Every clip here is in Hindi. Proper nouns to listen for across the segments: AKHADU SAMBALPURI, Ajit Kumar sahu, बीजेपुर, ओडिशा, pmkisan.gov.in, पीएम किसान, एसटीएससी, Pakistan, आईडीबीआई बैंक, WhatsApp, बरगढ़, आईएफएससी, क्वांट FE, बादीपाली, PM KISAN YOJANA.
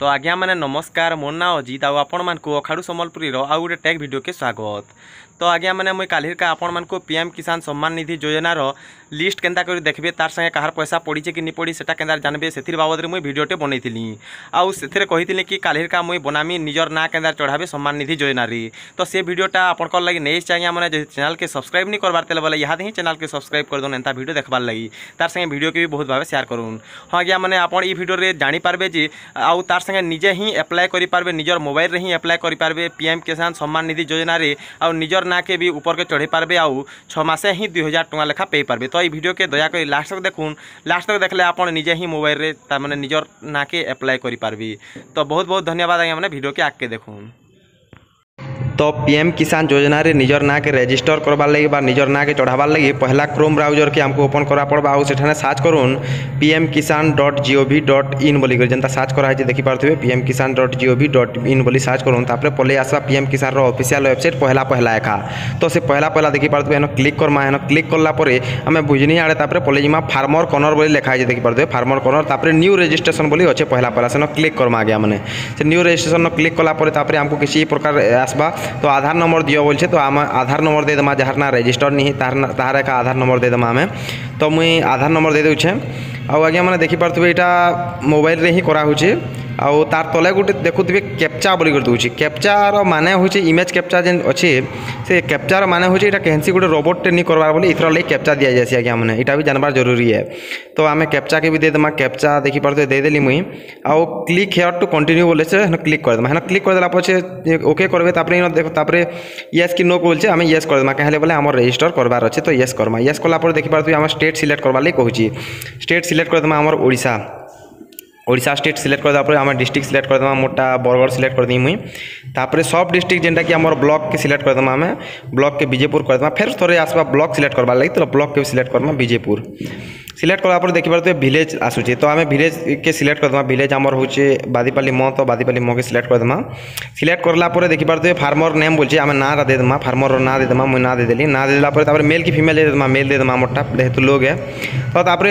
तो आज्ञा मैंने नमस्कार, मोर ना अजित आउ आपण मानक अखाड़ू सम्बलपुरी आउ गोटे टेक वीडियो के स्वागत। तो आज्ञा मैंने मुई कालिर का आपण मानक पीएम किसान सम्मान निधि योजनार लिस्ट केन्ता करी देखबे, तार संगे कहार पैसा पड़ीचे कि नहीं पड़ी सेटा केन्ता जानबे, सेथिर बाबद रे मुई वीडियोटे बनैथिली। आउ सेथिर कहिथिले कि कालिर का मुई बनामी निजर ना केन्ता चढ़ाबे सम्मान निधि योजना रे। तो से वीडियोटा आपनकर लागि नै चाहिया माने जे चैनल के सब्सक्राइब नहीं करबार तेले बोले यहाँ ही चैनल के सब्सक्राइब कर दोन एंता वीडियो देखबार लागि, तार संगे वीडियो के भी बहुत भाव शेयर करून। हाँ आज्ञा मैंने आपण ई वीडियो रे जानि पारबे जे आउ तार संगे निजे ही एप्लाय करि पारबे, निजर मोबाइल रे ही एप्लाय करि पारबे पीएम किसान सम्मान निधि योजना रे। आउ निजर ना के भी ऊपर के चढ़े पारबे, आउ 6 मासे ही 2000 टका लेखा पे पारबे। तो ई वीडियो के दया कर लास्ट तक देखून, लास्ट तक देखले आपण निजे ही मोबाइल रे त माने निजर ना के एप्लाय करि पारबी। तो बहुत बहुत धन्यवाद आगे माने वीडियो के आके देखून। तो पीएम किसान योजना रे निजर ना के रजिस्टर करबार लागि बा निजर ना के चढ़ाबार लागि पहला क्रोम ब्राउजर के हमको ओपन करा पड़बा। आउ सेठाने सर्च करून pmkisan.gov.in बोली कर जनता सर्च करा जे देखि पारथबे pmkisan.gov.in बोली सर्च करून। तापरे पले आसा पीएम किसान रो ऑफिशियल वेबसाइट पहला एका। तो से पहला देखि पारथबे, एनो क्लिक करमा, एनो क्लिक करला परे हमें बुझनी आड़े तापरे पले जिमा फार्मर कॉर्नर बोली लिखा जे देखि पारथबे, फार्मर कॉर्नर। तापरे न्यू रजिस्ट्रेशन बोली अच्छे पहला सेनो क्लिक करमा गया माने से न्यू रजिस्ट्रेशन नो क्लिक करला परे तापरे हमको किसी प्रकार आसबा। तो आधार नंबर दियो बोल छे, तो आम आधार नंबर दे देमा, जहार ना रजिस्टर नहीं तार एक आधार नंबर दे देमा हमें। तो मुई आधार नंबर दे देउछे। आ आगे माने देखि पारथबे एटा मोबाइल रे ही करा होछे। आउ तार तले गोटे देखुथबे कैप्चा बोली कर दूछी। कैप्चार माने होछे इमेज कैप्चा जेन अछि, से कैप्चार माने होछे एटा केहनसी गोटे रोबोट टे नी करबार बोली इथरा ले कैप्चा दिया जायसी। आगे माने एटा भी जानबार जरूरी है। तो आमे कैप्चा के भी दे देमा, कैप्चा देखि पारथबे दे देली मुई। आउ क्लिक हियर टू कंटिन्यू बोले छे, हन क्लिक कर देमा। हन क्लिक कर देला पछे ओके करबे, तापरे न देखो तापरे यस कि नो बोलछे, हमें यस कर देमा। कहले बोले हमर रजिस्टर करबार अछि, तो यस करमा। यस कोला पर देखि पारथबे हमर स्टेट सिलेक्ट करबार ले कहूची। स्टेट सिलेक्ट कर देमा हमर ओडिसा, ओडिशा स्टेट सिलेक्ट कर देला आम डिस्ट्रिक्ट सिलेक्ट कर देमा, मोटा बरगढ़ सिलेक्ट कर दी मुई। तापर सब डिस्ट्रिक्ट जेनटा कि आम ब्लॉक के सिलेक्ट कर देमा, आम ब्लॉक के बीजेपुर कर देमा। फेर थोड़े आसवा ब्लॉक सिलेक्ट करवा लगी, तो ब्लॉक के सिलेक्ट करमा बीजेपुर। सिलेक्ट कला पर देखि पारथबे विलेज आसुचे, तो आम विलेज के सिलेक्ट कर देमा। विलेज आमर होचे बादीपाली म, तो बादीपाली म के सिलेक्ट कर देमा। सिलेक्ट करला पर देखि पारथबे फार्मर नेम बोलचे, आम ना दे देमा, फार्मर रो ना दे देमा। मुई ना दे देली, ना देला पर तापर मेल की फीमेल दे देमा, मेल दे देमा मोटा जेहेतु लोग है। तो तापर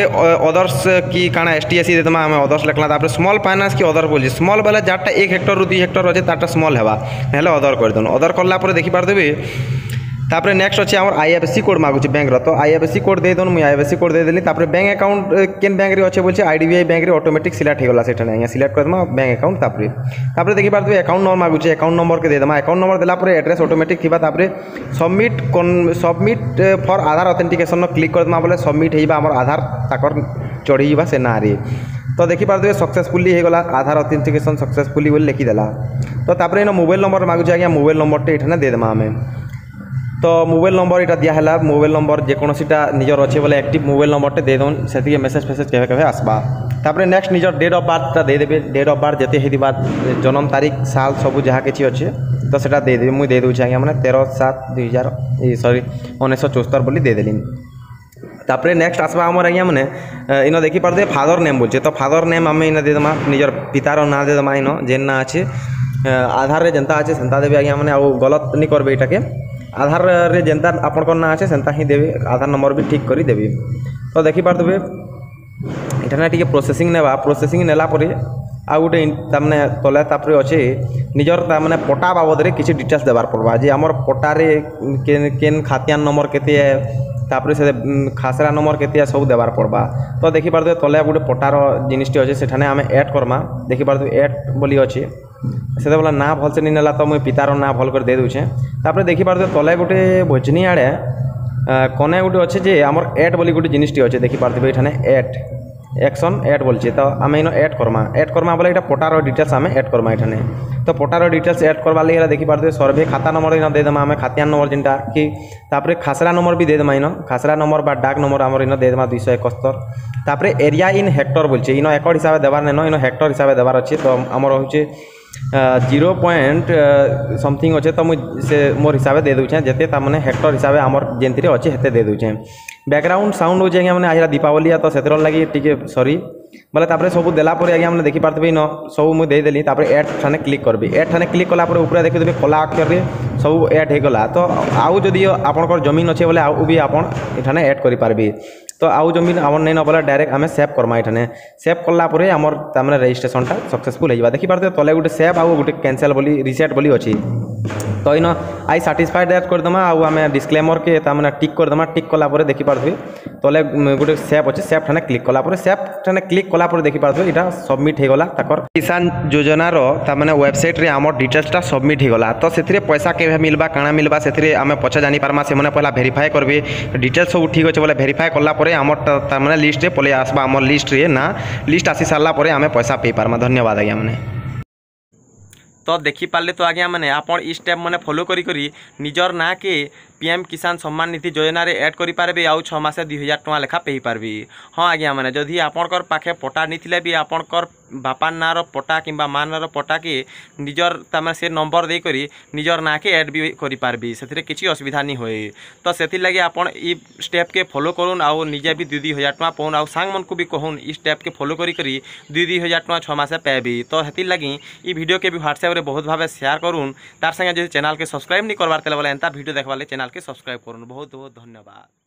अदर्स की काना एसटीएससी दे देमा, आम अदर्स लखला। तापर स्मॉल फाइनेंस की अदर बोलचे, स्मॉल वाला जाटा 1 हेक्टर रु 2 हेक्टर होचे ताटा स्मॉल हेबा, हेलो अदर कर दन। अदर करला पर देखि पारथबे तापर नेक्स्ट अच्छे आम आईएफएससी कोड मागुचे बैंक रो, तो आईएफएससी कोड दे दोन। मुझे आईएफएससी कोड दे देली। तापर बैंक अकाउंट केन बैंक रे अच्छे बोलचे, आईडीबीआई बैंक रे ऑटोमेटिक सिलेक्ट हो गला। सेठने आइया सिलेक्ट कर देमा बैंक अकाउंट। तापर तापर देखि पारथबे अकाउंट नंबर मागुचे, अकाउंट नंबर के दे देमा। अकाउंट नंबर देला पर एड्रेस ऑटोमेटिक थिबा। तापर सबमिट फॉर आधार ऑथेंटिकेशन नो क्लिक कर देमा, बोले सबमिट हेबा हमर आधार ताकर चढ़ी जीवा से ना रे। तो देखि पारथबे सक्सेसफुली हो गला, आधार ऑथेंटिकेशन सक्सेसफुली बोले लिखि देला। तो तापर एनो मोबाइल नंबर मागुचे, आइया मोबाइल नंबर टे एठने दे देमा हमें। तो मोबाइल नंबर इटा दिया है, मोबाइल नंबर जेकोसीटा निजर अच्छे बोले एक्टिव मोबाइल नंबरटे दे दौन, से मेसेज फेसेज केवे केवे आसबा। तापर नेक्स्ट निजर डेट ऑफ बर्थ देदेबे, डेट ऑफ बर्थ जेते हेदिबा, जन्म तारीख साल सबू जहाँ कि अच्छे तो सेटा दे देबे। मुई दे दूछे आज्ञा मैंने 1974 बोली दे देली। तापर नेक्स्ट आसबा हमर आज्ञा मैंने इन देखि पारथबे फादर नेम बोलचे, तो फादर नेम आम इन दे देमा, निजर पितार ना दे देमा। इन जेन ना अच्छे आधार रे जनता अच्छे सेनता देबे आज्ञा मैंने, आउ गलत नहीं करबे। इटा के आधार रे जनता आपनकर ना आछे सेनता ही देबे, आधार नंबर भी ठीक करी देबे। तो देखि पारथबे इठाना टिके प्रोसेसिंग नेबा, प्रोसेसिंग नेला परे आ गोटे तामने तले तापरे अछि निजर तामने पटा बाबद रे किछि डिटेल्स देबार पड़बा, जे हमर पटा रे केन खातियान नंबर केते, तापर से खासरा नंबर केते सब देबार पड़बा। तो देखि पारथबे तले गोटे पटार जिनिसटी अछि, सेठाने आमे ऐड करमा। देखि पारथबे ऐड बोली अछि, से बोला ना भल से नहीं नेला, तो मुझे पितार ना भल कर दे दूचे। तापर देखि पारथबे तले गोटे भोजनी आड़े कोने गोटे अच्छे जे आमर एड बोली गोटे जिनिसटी अच्छे। देखि पारथबे एठाने एड एक्शन एड बोलचे, तो आम इन एड करमा बोले यहाँ पटार डिटेल्स आम एड करमा एठाने। तो पटार डिटेल्स एड करवा लगे देखि पारथबे सर्वे खाता नंबर इन दे देमा, आम खातियान नंबर जेनटा कि तापर खासरा नंबर भी दे देमा। इन खासरा नंबर बा डाक नंबर आम इन दे देमा 271। तापर एरिया इन हेक्टर बोलचे, इन एकड़ हिसाब देवार नहीं, इन हेक्टर हिसाब देवार अच्छे। तो आमर होचे 0.something अच्छे, तो मुझे मोर हिसाब दे दूचे जेते तामने हेक्टर हिसाब आमर जेनती अच्छे हेते दे दूचे। बैकग्राउंड साउंड हो जाएगा मैंने आज दीपावली तो सेतर लगी टी सरी बोले। तापर सब देलापर आगे मैंने देखि पारथबे न सब मुझे देदेली। तापर एड ठाने क्लिक करबी, एड ठाने क्लिक कला पर ऊपर देखिदेबे कला अक्षर रे सब एड हो गला। तो आउ जदि आपनकर जमीन अच्छे बोले आउ भी आपन एठाने एड करि पारबी। तो आउ जमीन आम नहीं नबला डायरेक्ट आम सेव करमा ये सेव कलापर आमर तम रजिस्ट्रेशन टा सक्सेसफुल हो देखिपे तले गोटे सेव आउ गोटे कैंसल बोली रिसेट बोली अच्छी तो इन आई साटिस्फाइड दैट करदमा आम डिस्क्लेमर के तमाम टिक करदमा टिक कलापर देखिपे तले गोटे सेव अच्छे सेव ठाने क्लिक कलापर सेव ठाने क्लिक कलापर देखिपे यहाँ सबमिट हो गला किसान योजनार तमाम वेबसाइट रे आम डिटेल्सटा सबमिट हो गला तो से पैसा के मिलवा काना मिलवा से आम पछा जानी पार्मा से पहला भेरीफाए करेंगे डिटेल्स सब ठीक अच्छे बोले भेरीफाए कलापर आम तमाम लिस्ट पलि आसवा आम लिस्ट रे ना लिस्ट आसी सारापर आम पैसा पे पार्मा धन्यवाद आज्ञा मैंने तो देखिपारे तो आज्ञा मैंने आपड़ इ स्टेप मैंने फॉलो करी निजर ना के पीएम किसान सम्मान निधि योजना रे ऐड करि पारबे आउ 6 मासे 2000 टका लेखा पेई पारबे। हां आज्ञा माने जदि आपनकर पाखे पटा निथिले भी आपनकर बापा नारो पटा किबा मानारो पटा के निजर तमे से नंबर दे करी निजर ना के ऐड भी करि पारबे सेथिरे किछि असुविधा नि होए तो सेथि लागि आपन इ स्टेप के फॉलो करून आउ निजे भी 2000 टका पौन आउ सांग मन को भी कहून इ स्टेप के फॉलो करी करी 2000 टका 6 मासे पेबी तो हेथि लागि इ वीडियो के भी WhatsApp रे बहुत भाबे शेयर करून तार संगे जे चैनल के सब्सक्राइब नि करबार तले वाला एंता वीडियो देखबाले के सब्सक्राइब करूँ। बहुत बहुत धन्यवाद।